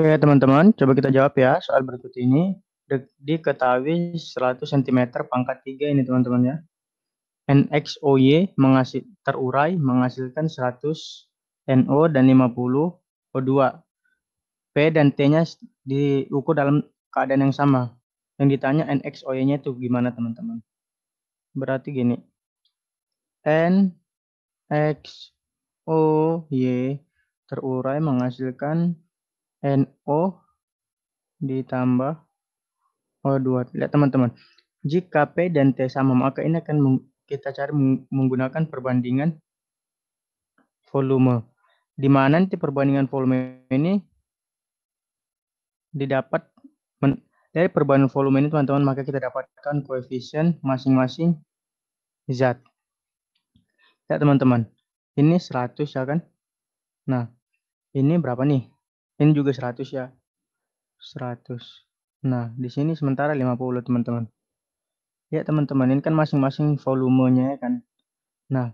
Oke teman-teman, coba kita jawab ya soal berikut ini. Diketahui 100 cm pangkat 3 ini teman-teman ya. NXOY terurai menghasilkan 100 NO dan 50 O2. P dan T-nya diukur dalam keadaan yang sama. Yang ditanya NXOY-nya itu gimana teman-teman? Berarti gini. NXOY terurai menghasilkan NO ditambah O2. Lihat teman-teman, jika P dan T sama, maka ini akan kita cari menggunakan perbandingan volume. Di mana nanti perbandingan volume ini didapat dari perbandingan volume ini teman-teman, maka kita dapatkan koefisien masing-masing zat. Lihat teman-teman, ini 100 ya kan? Nah, ini berapa nih? Ini juga 100 ya. 100. Nah, di sini sementara 50 teman-teman. Ya teman-teman, ini kan masing-masing volumenya ya kan. Nah,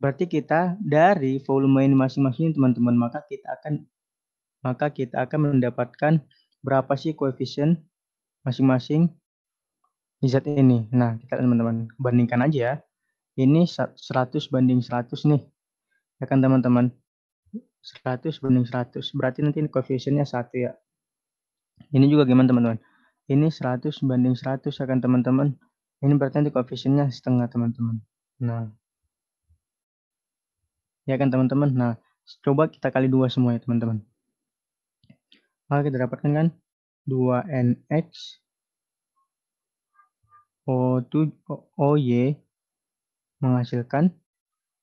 berarti kita dari volume ini masing-masing teman-teman, maka kita akan mendapatkan berapa sih koefisien masing-masing zat ini. Nah, kita teman-teman bandingkan aja ya. Ini 100 banding 100 nih. Ya kan teman-teman? 100 banding 100. Berarti nanti koefisiennya 1 ya. Ini juga gimana teman-teman? Ini 100 banding 100 ya kan teman-teman. Ini berarti nanti koefisiennya setengah teman-teman. Nah. Ya kan teman-teman? Nah, coba kita kali 2 semua ya teman-teman. Maka kita dapatkan kan 2NX OY menghasilkan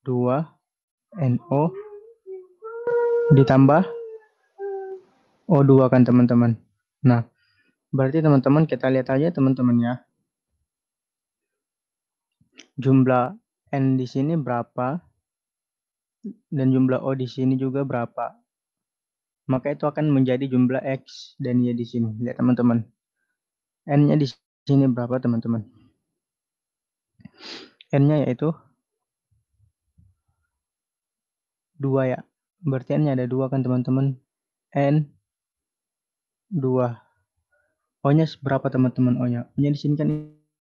2NO ditambah O2 kan teman-teman. Nah, berarti teman-teman kita lihat aja teman-teman ya. Jumlah N di sini berapa dan jumlah O di sini juga berapa. Maka itu akan menjadi jumlah X dan Y di sini. Lihat teman-teman. N-nya di sini berapa teman-teman? N-nya yaitu 2 ya. Berarti N-nya ada 2 kan teman-teman. N 2. O-nya berapa teman-teman? O-nya di sini kan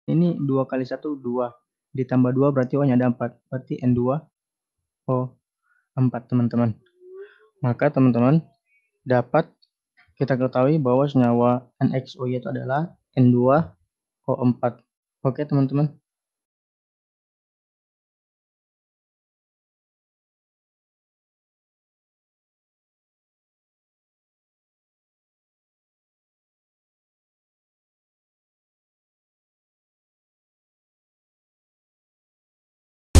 ini 2 kali 1 2. Ditambah 2 berarti O-nya ada 4. Berarti N 2 O 4 teman-teman. Maka teman-teman dapat kita ketahui bahwa senyawa NXOY itu adalah N2O4. Oke teman-teman.